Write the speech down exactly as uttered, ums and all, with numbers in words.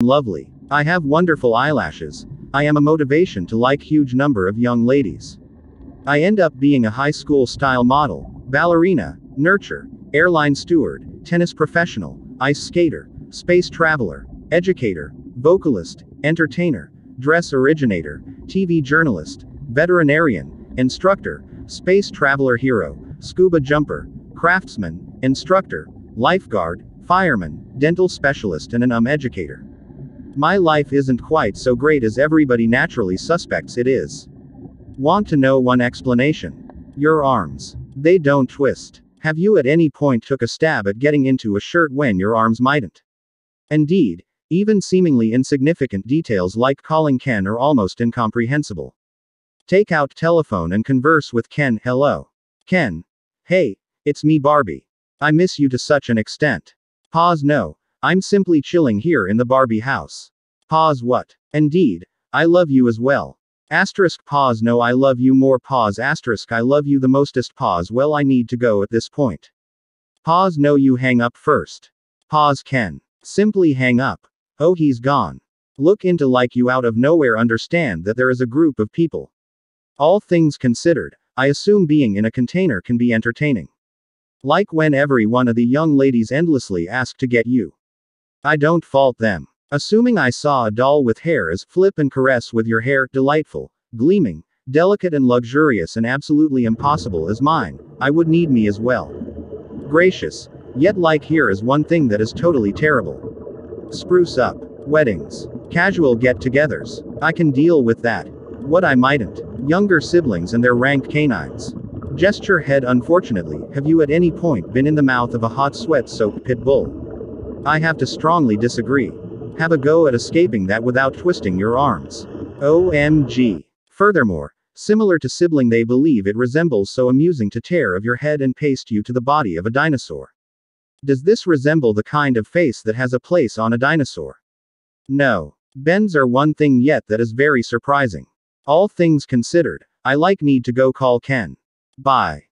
Lovely. I have wonderful eyelashes. I am a motivation to like huge number of young ladies. I end up being a high school style model, ballerina, nurture, airline steward, tennis professional, ice skater, space traveler, educator, vocalist, entertainer, dress originator, T V journalist, veterinarian, instructor, space traveler hero, scuba jumper, craftsman, instructor, lifeguard, fireman, dental specialist and an um educator. My life isn't quite so great as everybody naturally suspects it is. Want to know one explanation? Your arms. They don't twist. Have you at any point took a stab at getting into a shirt when your arms mightn't? Indeed, even seemingly insignificant details like calling Ken are almost incomprehensible. Take out telephone and converse with Ken. Hello. Ken. Hey, it's me Barbie. I miss you to such an extent. Pause. No, I'm simply chilling here in the Barbie house. Pause. What? Indeed, I love you as well. Asterisk. Pause. No, I love you more. Pause. Asterisk. I love you the mostest. Pause. Well, I need to go at this point. Pause. No, you hang up first. Pause. Ken. Simply hang up. Oh, he's gone. Look into like you out of nowhere understand that there is a group of people. All things considered, I assume being in a container can be entertaining. Like when every one of the young ladies endlessly ask to get you. I don't fault them. Assuming I saw a doll with hair is flip and caress with your hair, delightful, gleaming, delicate and luxurious and absolutely impossible as mine, I would need me as well. Gracious, yet like here is one thing that is totally terrible. Spruce up. Weddings. Casual get-togethers. I can deal with that. What I mightn't. Younger siblings and their rank canines. Gesture head. Unfortunately, have you at any point been in the mouth of a hot sweat-soaked pit bull? I have to strongly disagree. Have a go at escaping that without twisting your arms. O M G. Furthermore, similar to sibling they believe it resembles so amusing to tear of your head and paste you to the body of a dinosaur. Does this resemble the kind of face that has a place on a dinosaur? No. Bends are one thing yet that is very surprising. All things considered, I like need to go call Ken. Bye.